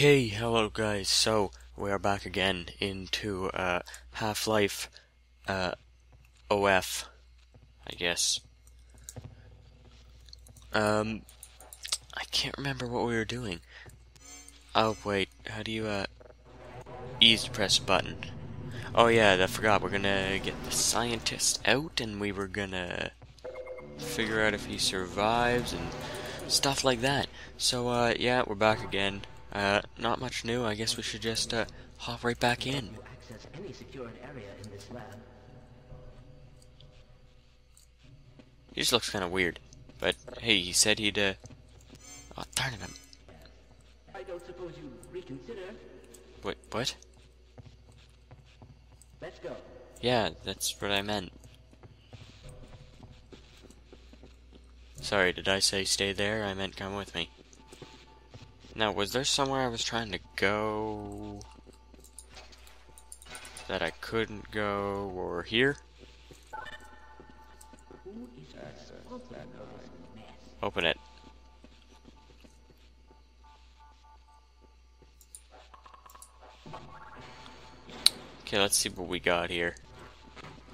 Okay, hello guys, so we are back again into Half-Life OF, I guess. I can't remember what we were doing. Oh wait, how do you E to press a button? Oh yeah, I forgot, we're gonna get the scientist out and we were gonna figure out if he survives and stuff like that. So yeah, we're back again. Not much new. I guess we should just hop right back in. Access any secured area in this lab. He just looks kind of weird, but hey, he said he'd. Oh, darn him! I don't suppose you reconsider. Wait, what? Let's go. Yeah, that's what I meant. Sorry, did I say stay there? I meant come with me. Now, was there somewhere I was trying to go that I couldn't go, or here? Open it. Okay, let's see what we got here.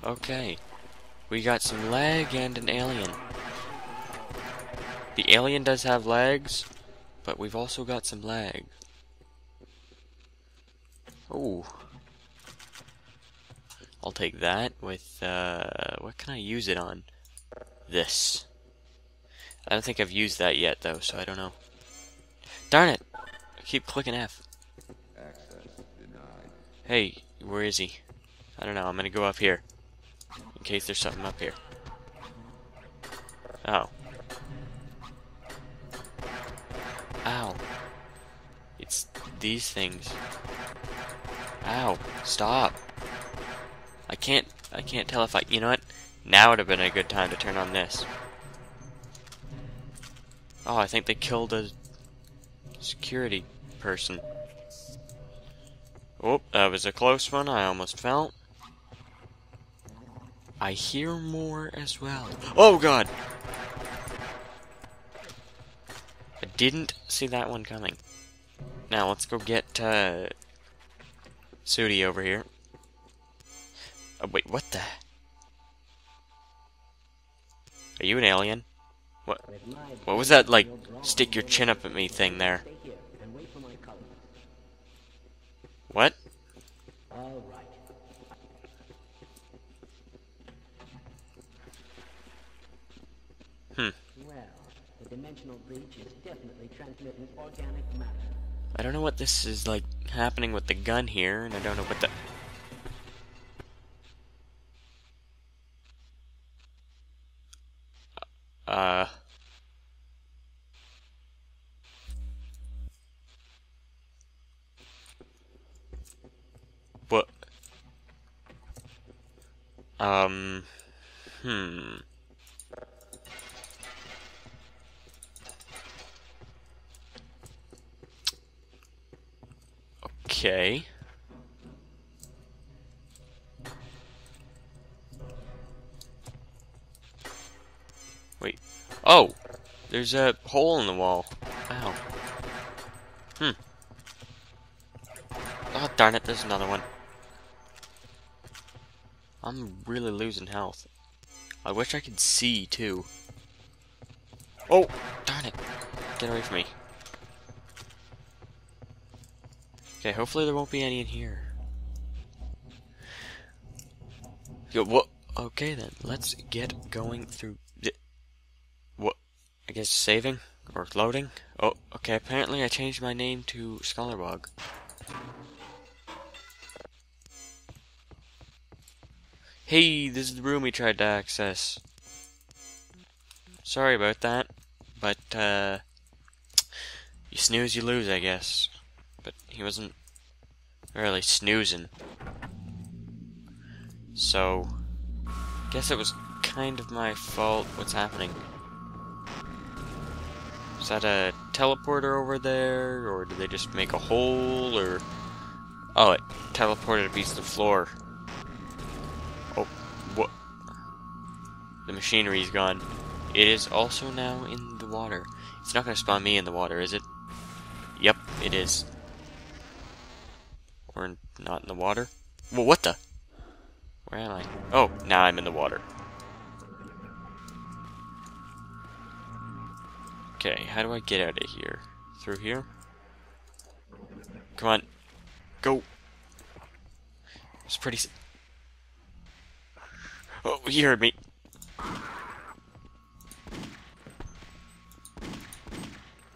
Okay, we got some leg and an alien. The alien does have legs. But we've also got some lag. Oh, I'll take that with what can I use it on? This. I don't think I've used that yet though, so I don't know. Darn it! I keep clicking F. Access denied. Hey, where is he? I don't know. I'm gonna go up here in case there's something up here. Oh. Ow. It's these things. Ow. Stop. I can't tell if I... You know what? Now would have been a good time to turn on this. Oh, I think they killed a security person. Oh, that was a close one. I almost fell. I hear more as well. Oh, God! Didn't see that one coming. Now let's go get Sudi over here. Oh wait, what the? Are you an alien? What? What was that like? Stick your chin up at me thing there. What? Hmm. Dimensional breach is definitely transmitting organic matter. I don't know what this is like happening with the gun here, and I don't know what the... What? Okay. Wait. Oh! There's a hole in the wall. Ow. Hmm. Oh, darn it, there's another one. I'm really losing health. I wish I could see, too. Oh! Darn it. Get away from me. Okay, hopefully there won't be any in here. Yo, what? Okay then, let's get going through. What? I guess saving or loading. Oh, okay. Apparently, I changed my name to Skolorbog. Hey, this is the room we tried to access. Sorry about that, but you snooze, you lose, I guess. But he wasn't really snoozing. So, guess it was kind of my fault. What's happening? Is that a teleporter over there? Or did they just make a hole? Or... Oh, it teleported a piece of the floor. Oh, what? The machinery's gone. It is also now in the water. It's not going to spawn me in the water, is it? Yep, it is. We're not in the water. Well, what the? Where am I? Oh, now I'm in the water. Okay, how do I get out of here? Through here? Come on. Go. It's pretty... Oh, he heard me.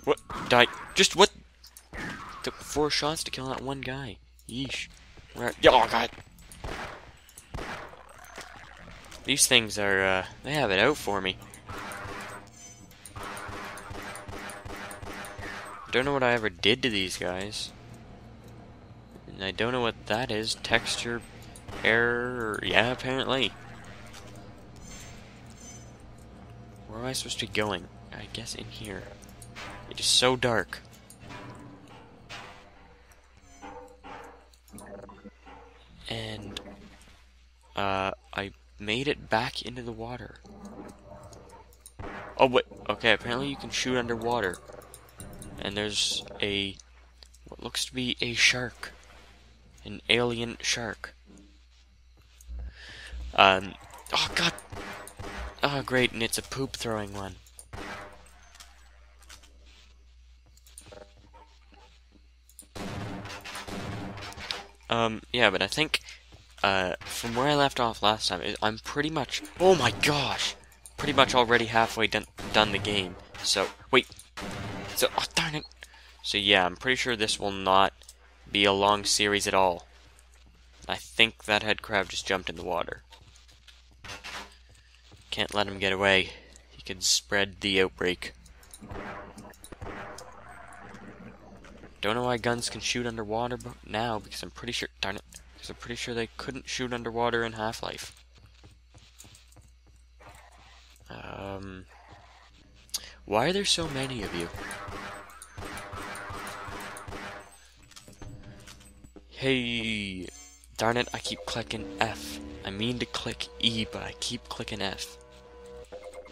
What? Die. Just what? Took 4 shots to kill that one guy. Yeesh. Right. Oh, God. These things are, they have it out for me. Don't know what I ever did to these guys. And I don't know what that is. Texture error. Yeah, apparently. Where am I supposed to be going? I guess in here. It is so dark. And, I made it back into the water. Oh, wait. Okay, apparently you can shoot underwater. And there's a... what looks to be a shark. An alien shark. Oh, God! Oh, great, and it's a poop-throwing one. Yeah, but I think... from where I left off last time, I'm pretty much... Oh my gosh! Pretty much already halfway done the game. So, wait. So, oh, darn it. So, yeah, I'm pretty sure this will not be a long series at all. I think that head crab just jumped in the water. Can't let him get away. He could spread the outbreak. Don't know why guns can shoot underwater now, because I'm pretty sure... Darn it. Because I'm pretty sure they couldn't shoot underwater in Half-Life. Why are there so many of you? Hey! Darn it, I keep clicking F. I mean to click E, but I keep clicking F.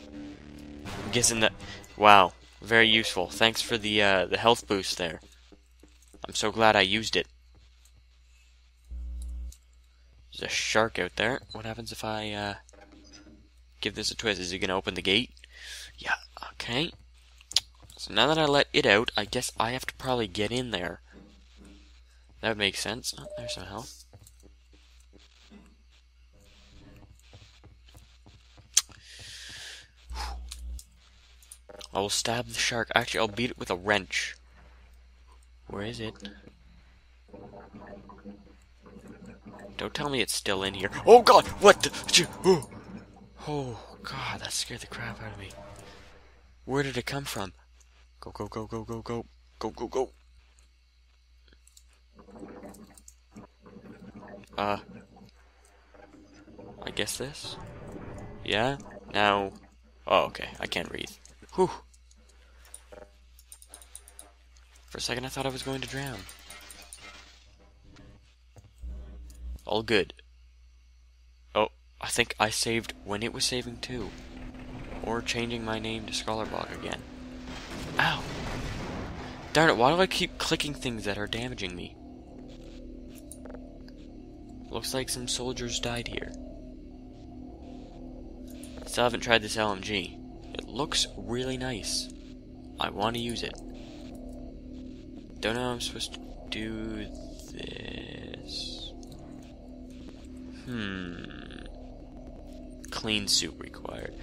I'm guessing that... Wow. Very useful. Thanks for the health boost there. I'm so glad I used it. There's a shark out there. What happens if I, give this a twist? Is he gonna open the gate? Yeah, okay. So now that I let it out, I guess I have to probably get in there. That would make sense. Oh, there's some health. I will stab the shark. Actually, I'll beat it with a wrench. Where is it? Don't tell me it's still in here. Oh God! What the? Oh, oh God! That scared the crap out of me. Where did it come from? Go! Go! Go! Go! Go! Go! Go! Go! Go! I guess this. Yeah. Now. Oh, okay. I can't read. Whew. For a second I thought I was going to drown. All good. Oh, I think I saved when it was saving too. Or changing my name to Skolorbog again. Ow! Darn it, why do I keep clicking things that are damaging me? Looks like some soldiers died here. Still haven't tried this LMG. It looks really nice. I want to use it. Don't know how I'm supposed to do this. Clean suit required.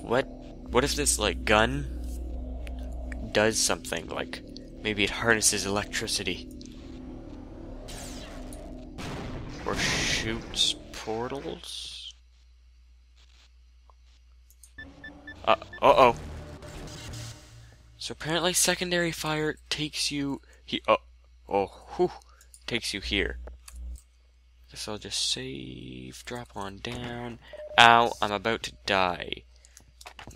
What if this, like, gun does something? Like, maybe it harnesses electricity. Or shoots portals? Uh-oh. So apparently secondary fire takes you here. Takes you here. Guess I'll just save, drop on down. Ow, I'm about to die.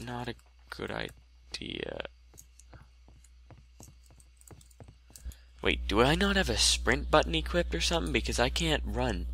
Not a good idea. Wait, do I not have a sprint button equipped or something? Because I can't run.